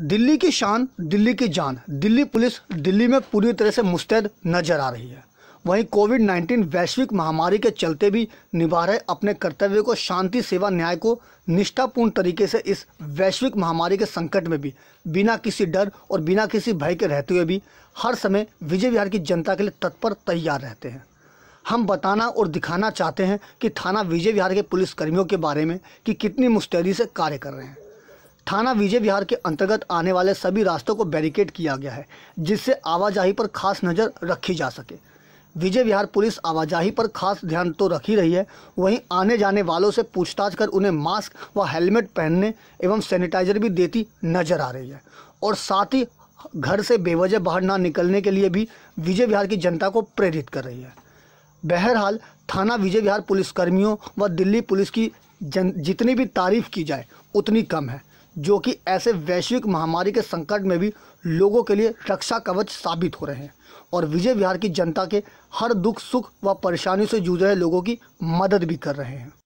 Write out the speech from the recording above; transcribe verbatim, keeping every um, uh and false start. दिल्ली की शान, दिल्ली की जान। दिल्ली पुलिस दिल्ली में पूरी तरह से मुस्तैद नजर आ रही है। वहीं कोविड नाइन्टीन वैश्विक महामारी के चलते भी निभा रहे अपने कर्तव्य को, शांति, सेवा, न्याय को निष्ठापूर्ण तरीके से इस वैश्विक महामारी के संकट में भी बिना किसी डर और बिना किसी भय के रहते हुए भी हर समय विजय विहार की जनता के लिए तत्पर तैयार रहते हैं। हम बताना और दिखाना चाहते हैं कि थाना विजय विहार के पुलिसकर्मियों के बारे में कि कितनी मुस्तैदी से कार्य कर रहे हैं। थाना विजय विहार के अंतर्गत आने वाले सभी रास्तों को बैरिकेड किया गया है, जिससे आवाजाही पर खास नज़र रखी जा सके। विजय विहार पुलिस आवाजाही पर खास ध्यान तो रख ही रही है, वहीं आने जाने वालों से पूछताछ कर उन्हें मास्क व हेलमेट पहनने एवं सैनिटाइजर भी देती नजर आ रही है। और साथ ही घर से बेवजह बाहर ना निकलने के लिए भी विजय विहार की जनता को प्रेरित कर रही है। बहरहाल थाना विजय विहार पुलिसकर्मियों व दिल्ली पुलिस की जन जितनी भी तारीफ की जाए उतनी कम है, जो कि ऐसे वैश्विक महामारी के संकट में भी लोगों के लिए रक्षा कवच साबित हो रहे हैं और विजय विहार की जनता के हर दुख सुख व परेशानी से जूझ रहे लोगों की मदद भी कर रहे हैं।